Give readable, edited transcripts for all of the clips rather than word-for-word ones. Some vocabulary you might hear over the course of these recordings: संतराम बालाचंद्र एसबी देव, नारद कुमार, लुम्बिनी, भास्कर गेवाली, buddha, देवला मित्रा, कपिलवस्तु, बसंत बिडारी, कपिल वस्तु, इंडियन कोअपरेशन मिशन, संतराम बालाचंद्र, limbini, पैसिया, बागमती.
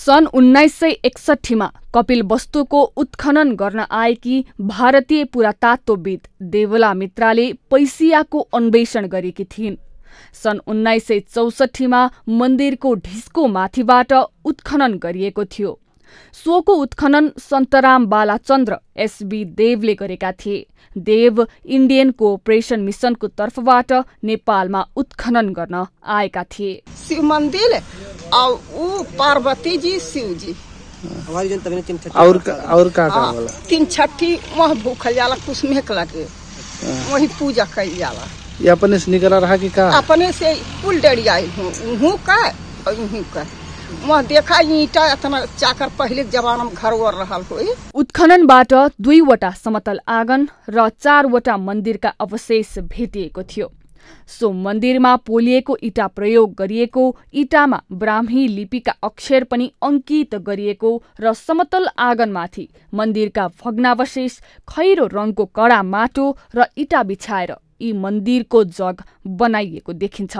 सन् 1961 में कपिल वस्तु को उत्खनन गर्न आएकी भारतीय पुरातत्वविद देवला मित्राले पैसिया को अन्वेषण गरेकी थिइन्। सन् 1964 में मंदिर को ढिस्को माथिबाट उत्खनन गरिएको थियो। सो को उत्खनन संतराम बालाचंद्र एसबी देवले गरेका थिए। देव इंडियन कोअपरेशन मिशन को तर्फबाट नेपालमा उत्खनन गर्न आएका थिए। शिव मंदिर और ऊ पार्वती जी शिव जी और का होला तीन छठी वहाँ भूखल जाला कुछ मेहक लगे वही पूजा कई जाला। ये अपने से निकला रहा कि का अपने से पुल डड़ी आई हूँ का और यूं का वहाँ देखा ईटा इतना चाकर पहले जमाना में घर वर रहा हो। उत्खननबाट 2 वटा समतल आँगन र 4 वटा मंदिर का अवशेष भेटिएको थियो। सो मंदिर में पोलिएको ईटा प्रयोग गरिएको, ईटा में ब्राह्मी लिपि का अक्षर पनि अंकित गरिएको र समतल आँगनमाथि मंदिर का भग्नावशेष खैरो रंग को कड़ा माटो र ईटा बिछाएर यी मंदिर को जग बनाइएको देखिन्छ।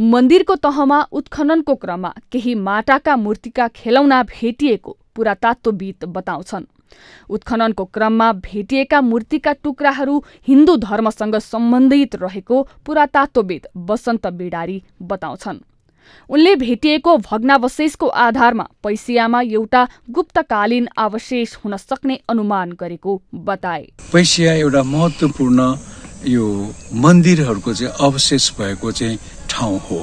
मंदिर को तहमा उत्खनन को क्रम में केही माटा का मूर्ति का खेलौना भेटिएको पुरातत्वविद बताउँछन्। उत्खनन को क्रम में भेटिएका मूर्ति का टुक्राहरू हिंदू धर्मसँग संबंधित रहेको पुरातत्वविद बसंत बिडारी बताउँछन्। उनले भेटिएको भग्नावशेष को आधार में पैसिया में एउटा गुप्तकालीन अवशेष हुन सक्ने अनुमान गरेको बताए। पैसिया एउटा महत्वपूर्ण यो मन्दिरहरुको चाहिँ अवशेष भएको चाहिँ ठाउँ हो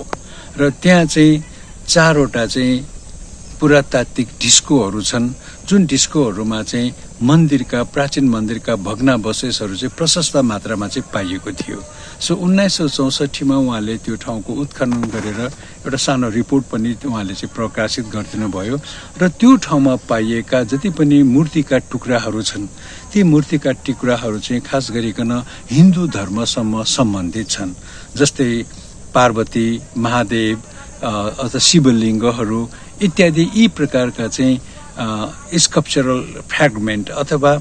र त्यहाँ चाहिँ 4 वटा चाहिँ पुरातात्विक डिस्कोहरु छन् जुन डिस्कोहरुमा चाहिँ मन्दिरका प्राचीन मन्दिरका भग्नावशेषहरु चाहिँ प्रशस्त मात्रामा चाहिँ पाइएको थियो। सो 1964 मा उहाँले त्यो ठाउँको उत्खनन गरेर एउटा सानो रिपोर्ट पनि उहाँले चाहिँ प्रकाशित गरिदिनु भयो र त्यो ठाउँमा पाइएका जति पनि मूर्तिका टुक्राहरू छन् ती मूर्तिका टुक्राहरू चाहिँ खास गरिकन हिन्दू धर्मसँग सम्बन्धित छन्। जस्तै पार्वती, महादेव अथवा शिवलिङ्गहरू इत्यादि यी प्रकारका चाहिँ स्कल्पचरल फ्रेगमेन्ट अथवा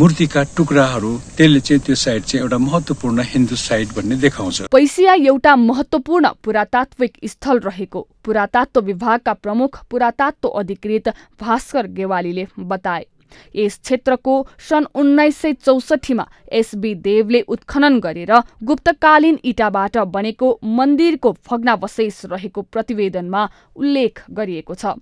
मूर्तिका टुक्राहरू त्यसले चाहिँ त्यो साइट चाहिँ एउटा महत्त्वपूर्ण हिन्दू साइट भन्ने देखाउँछ। पैसिया एउटा महत्त्वपूर्ण पुरातात्विक स्थल रहेको पुरातत्व विभागका प्रमुख पुरातत्व अधिकृत भास्कर गेवालीले बताए। यस क्षेत्रको सन् 1964 मा एसबी देवले उत्खनन गरेर गुप्तकालीन इटाबाट बनेको मन्दिरको भग्नावशेष रहेको प्रतिवेदनमा उल्लेख गरिएको छ।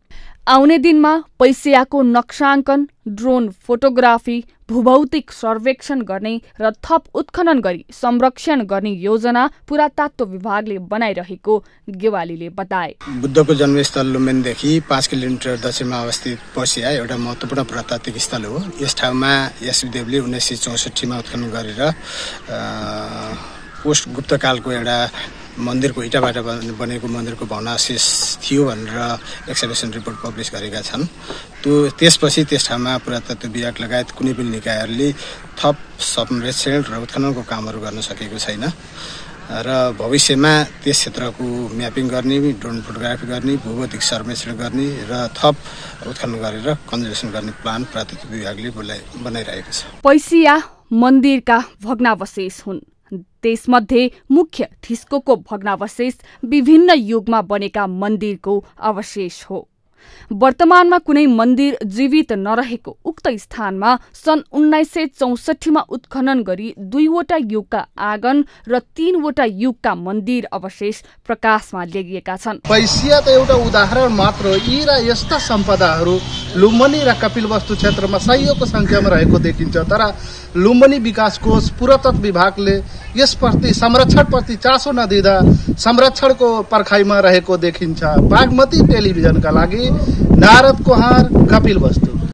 आउने दिनमा पैसियाको नक्साङ्कन, ड्रोन फोटोग्राफी, भूभौतिक सर्वेक्षण गर्ने र थप उत्खनन गरी संरक्षण गर्ने योजना पुरातत्व विभागले बनाइरहेको गेवालीले बताए। बुद्धको जन्मस्थल लुम्बिनीदेखि 5 किलोमिटर दक्षिणमा अवस्थित पैसिया एउटा महत्त्वपूर्ण पुरातात्विक स्थल हो। यस ठाउँमा एसबीदेवले 1964 मा उत्खनन गरेर पोस्ट गुप्तकालको एउटा मन्दिरको इटाबाट बनेको मन्दिरको भग्नावशेष थियो भनेर एक्सकेभेसन रिपोर्ट पब्लिस गरेका छन्। त्यसपछि त्यस ठाउँमा पुरातत्व विभाग लगायत कुनै पनि निकायहरूले थप संरक्षण र उत्खननको कामहरू गर्न सकेको छैन र भविष्यमा त्यस क्षेत्रको म्यापिङ गर्ने, ड्रोन फोटोग्राफी गर्ने, भूभौतिक सर्वेक्षण गर्ने र थप उत्खनन गरेर कन्जर्भेसन गर्ने प्लान पुरातत्व विभागले बनाइरहेको छ। पैसिया मन्दिरका भग्नावशेष हुन्। त्यसमध्ये मुख्य ठिस्को को भग्नावशेष विभिन्न युगमा बनेका मन्दिरको अवशेष हो। वर्तमानमा कुनै मन्दिर जीवित नरहेको उक्त स्थानमा सन् 1964 मा उत्खनन गरी 2 वटा युगका आँगन र 3 वटा युगका मन्दिर अवशेष प्रकाशमा ल्याइएका छन्। पैसिया त एउटा उदाहरण मात्र हो। यी र यस्ता सम्पदाहरू लुम्बिनी र कपिलवस्तु क्षेत्रमा सयौंको संख्यामा रहेको देखिन्छ। तर लुम्बिनी विकास कोष पुरातत्व विभागले यसप्रति संरक्षणप्रति चासो नदिँदा संरक्षणको पर्खाइमा रहेको देखिन्छ। बागमती टेलिभिजनका लागि नारद कुमार, कपिल वस्तु।